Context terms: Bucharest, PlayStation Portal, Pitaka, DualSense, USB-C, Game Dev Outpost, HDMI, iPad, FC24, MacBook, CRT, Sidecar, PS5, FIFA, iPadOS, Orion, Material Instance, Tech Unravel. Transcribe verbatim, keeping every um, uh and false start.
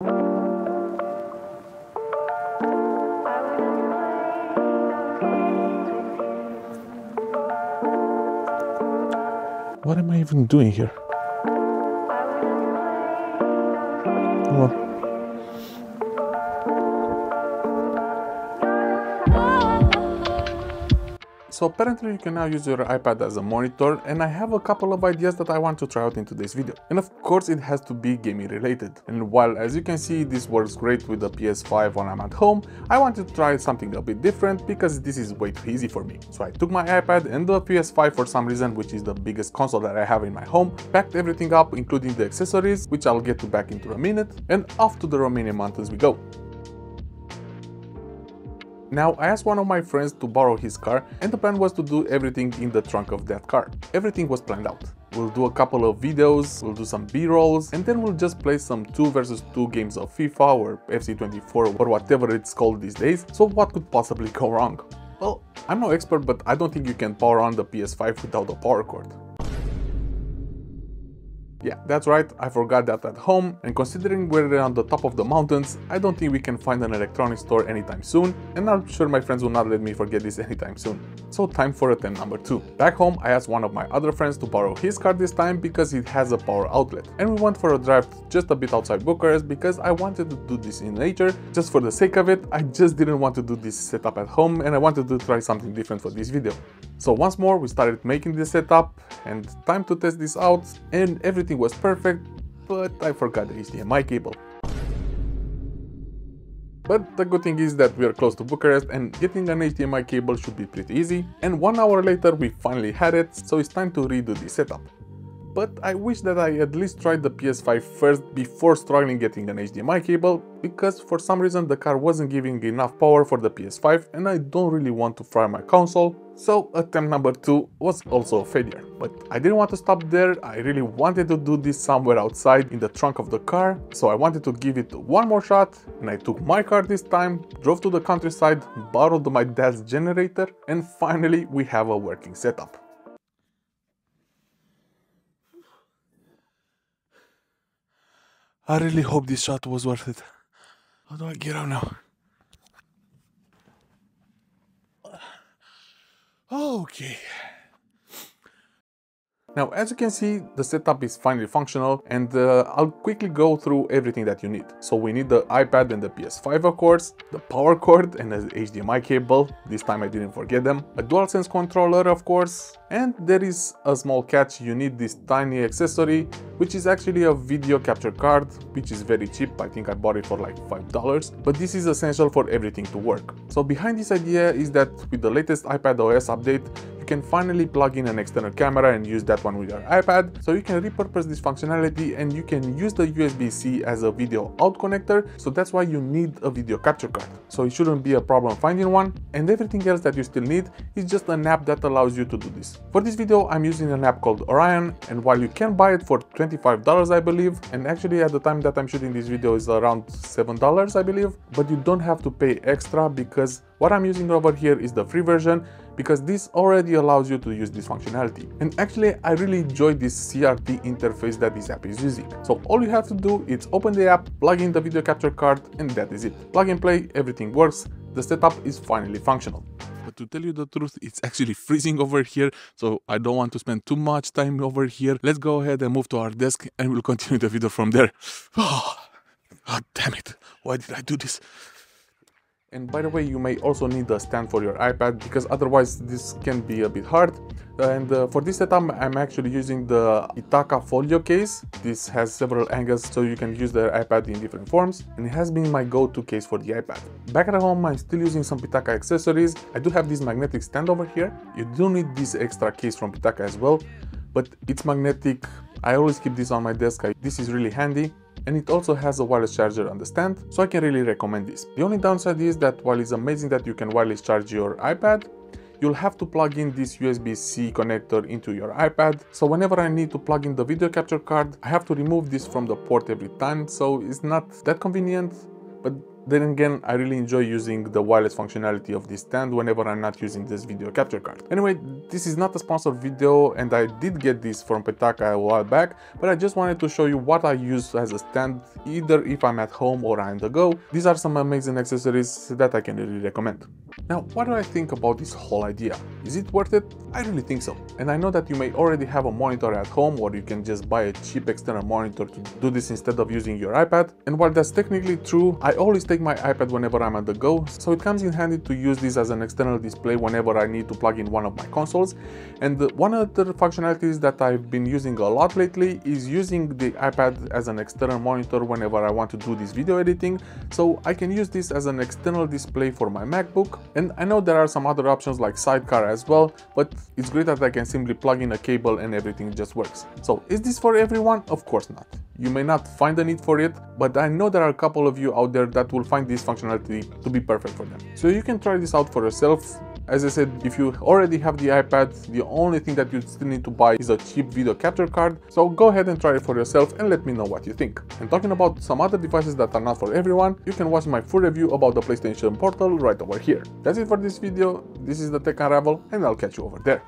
What am I even doing here? Come on. So apparently you can now use your iPad as a monitor, and I have a couple of ideas that I want to try out in today's video. And of course it has to be gaming related. And while, as you can see, this works great with the P S five when I'm at home, I wanted to try something a bit different because this is way too easy for me. So I took my iPad and the P S five for some reason, which is the biggest console that I have in my home, packed everything up including the accessories, which I'll get to back into a minute, and off to the Romanian mountains we go. Now, I asked one of my friends to borrow his car, and the plan was to do everything in the trunk of that car. Everything was planned out. We'll do a couple of videos, we'll do some B-rolls, and then we'll just play some two versus two games of FIFA or F C twenty-four or whatever it's called these days, so what could possibly go wrong? Well, I'm no expert, but I don't think you can power on the P S five without a power cord. Yeah, that's right, I forgot that at home, and considering we're on the top of the mountains, I don't think we can find an electronics store anytime soon, and I'm sure my friends will not let me forget this anytime soon. So time for attempt number two. Back home, I asked one of my other friends to borrow his car this time because it has a power outlet, and we went for a drive just a bit outside Bucharest because I wanted to do this in nature. Just for the sake of it, I just didn't want to do this setup at home, and I wanted to try something different for this video. So once more, we started making this setup, and time to test this out, and everything Everything was perfect, but I forgot the H D M I cable. But the good thing is that we are close to Bucharest, and getting an H D M I cable should be pretty easy, and one hour later we finally had it, so it's time to redo the setup. But I wish that I at least tried the P S five first before struggling getting an H D M I cable, because for some reason the car wasn't giving enough power for the P S five, and I don't really want to fry my console. So attempt number two was also a failure, but I didn't want to stop there. I really wanted to do this somewhere outside in the trunk of the car, so I wanted to give it one more shot, and I took my car this time, drove to the countryside, borrowed my dad's generator, and finally we have a working setup. I really hope this shot was worth it. How do I get out now? Okay. Now, as you can see, the setup is finally functional, and uh, I'll quickly go through everything that you need. So we need the iPad and the P S five, of course, the power cord and the H D M I cable, this time I didn't forget them, a DualSense controller, of course, and there is a small catch. You need this tiny accessory, which is actually a video capture card, which is very cheap. I think I bought it for like five dollars, but this is essential for everything to work. So behind this idea is that with the latest iPadOS update, can finally plug in an external camera and use that one with your iPad, so you can repurpose this functionality, and you can use the U S B C as a video out connector, so that's why you need a video capture card. So it shouldn't be a problem finding one, and everything else that you still need is just an app that allows you to do this. For this video, I'm using an app called Orion, and while you can buy it for twenty-five dollars, I believe, and actually at the time that I'm shooting this video is around seven dollars, I believe, but you don't have to pay extra because what I'm using over here is the free version, because this already allows you to use this functionality. And actually, I really enjoy this C R T interface that this app is using. So all you have to do is open the app, plug in the video capture card, and that is it. Plug and play, everything works, the setup is finally functional. But to tell you the truth, it's actually freezing over here, so I don't want to spend too much time over here. Let's go ahead and move to our desk, and we'll continue the video from there. Oh, oh damn it, why did I do this? And by the way, you may also need a stand for your iPad, because otherwise this can be a bit hard. And uh, for this setup, I'm actually using the Pitaka folio case. This has several angles, so you can use the iPad in different forms, and it has been my go-to case for the iPad. Back at home, I'm still using some Pitaka accessories. I do have this magnetic stand over here. You do need this extra case from Pitaka as well, but it's magnetic. I always keep this on my desk. I, this is really handy. And it also has a wireless charger on the stand, so I can really recommend this. The only downside is that while it's amazing that you can wireless charge your iPad, you'll have to plug in this U S B C connector into your iPad, so whenever I need to plug in the video capture card, I have to remove this from the port every time, so it's not that convenient, but Then again, I really enjoy using the wireless functionality of this stand whenever I'm not using this video capture card. Anyway, this is not a sponsored video and I did get this from Pitaka a while back, but I just wanted to show you what I use as a stand, either if I'm at home or on the go. These are some amazing accessories that I can really recommend. Now, what do I think about this whole idea? Is it worth it? I really think so. And I know that you may already have a monitor at home, or you can just buy a cheap external monitor to do this instead of using your iPad. And while that's technically true, I always take my iPad whenever I'm on the go, so it comes in handy to use this as an external display whenever I need to plug in one of my consoles. And one other functionality that I've been using a lot lately is using the iPad as an external monitor whenever I want to do this video editing, so I can use this as an external display for my MacBook. And I know there are some other options like Sidecar as well, but it's great that I can simply plug in a cable and everything just works. So is this for everyone? Of course not. You may not find the need for it, but I know there are a couple of you out there that will find this functionality to be perfect for them. So you can try this out for yourself. As I said, if you already have the iPad, the only thing that you still need to buy is a cheap video capture card, so go ahead and try it for yourself and let me know what you think. And talking about some other devices that are not for everyone, you can watch my full review about the PlayStation Portal right over here. That's it for this video. This is the Tech Unravel, and I'll catch you over there.